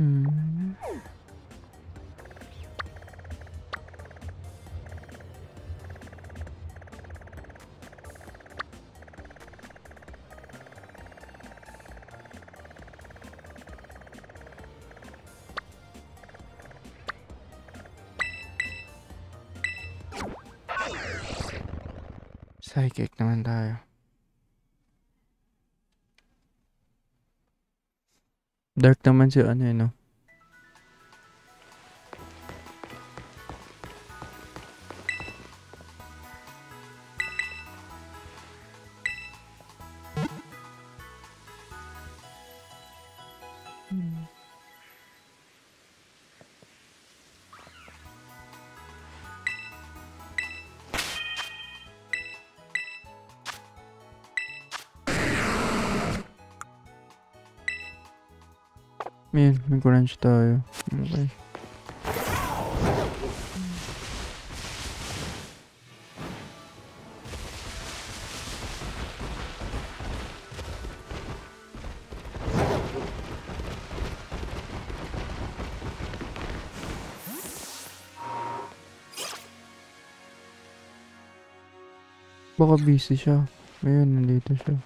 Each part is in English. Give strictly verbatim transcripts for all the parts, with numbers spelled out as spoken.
Mm. Psychic naman tayo. Dark naman si ano yun, no? Ayan, mag-crunch tayo. Okay. Baka busy siya. Ayan, nandito siya.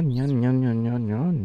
Yun, yun, yun, yun, yun, yun.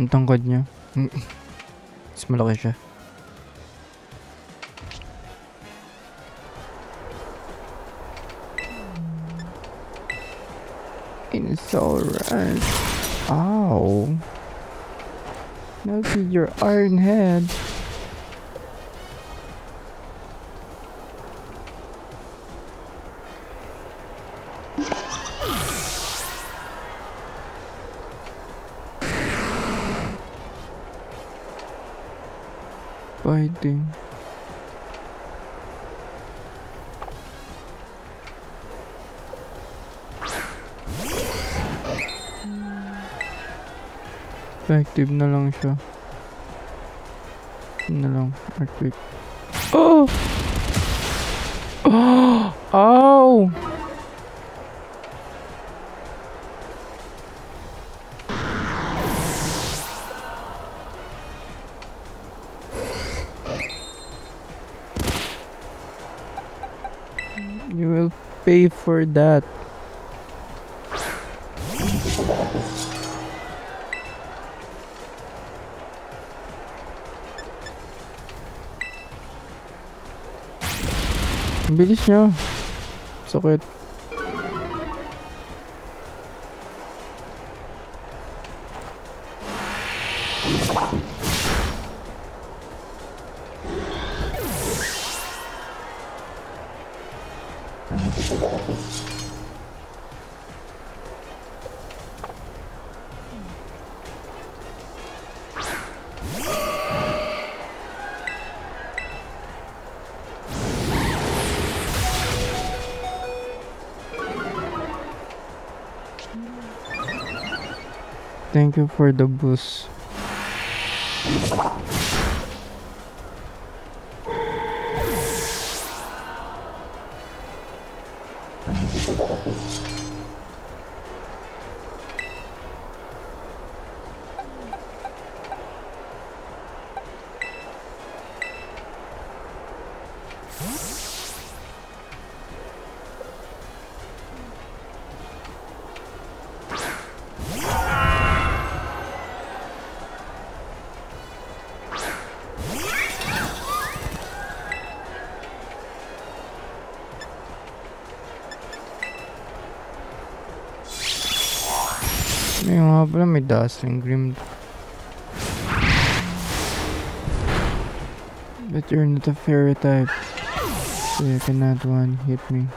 Ang tangkad niya. Mas malaki siya. It's alright. Ow. Now see your iron head. Fighting. Effective na lang siya. Na lang. Earthquake. Oh! Oh! Ow! Pay for that. Ang bilis nyo. Sakit. Thank you for the boost. Ayun nga pala, may Dazzling Gleam. But you're not a fairy type, so you cannot one hit me.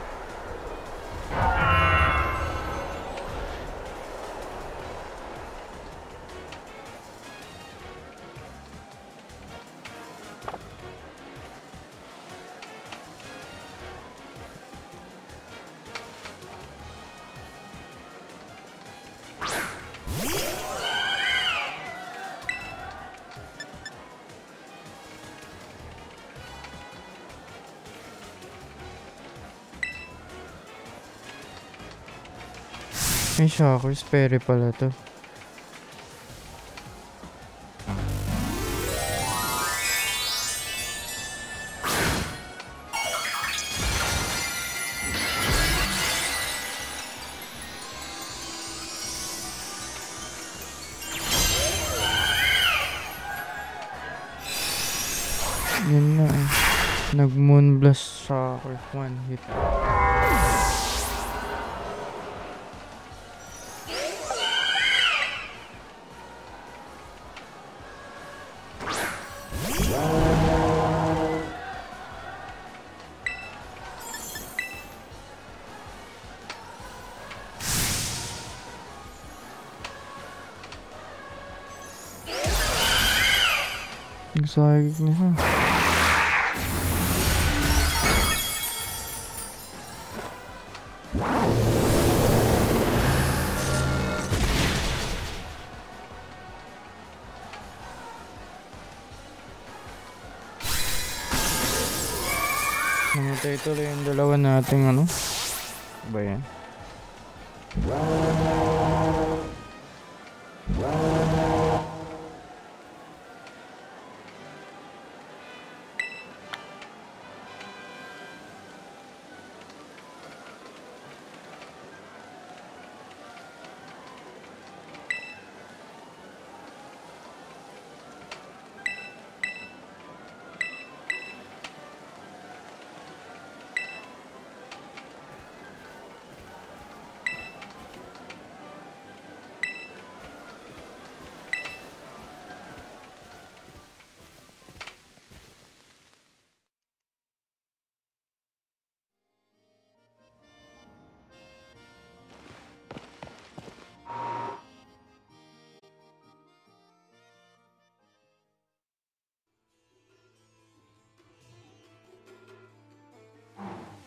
May shockers, pere pala to. Yan na eh. Nag-moonblast shocker. One hit. Sahig niya ha. Namatay tuloy yung dalawa nating ano ba yan?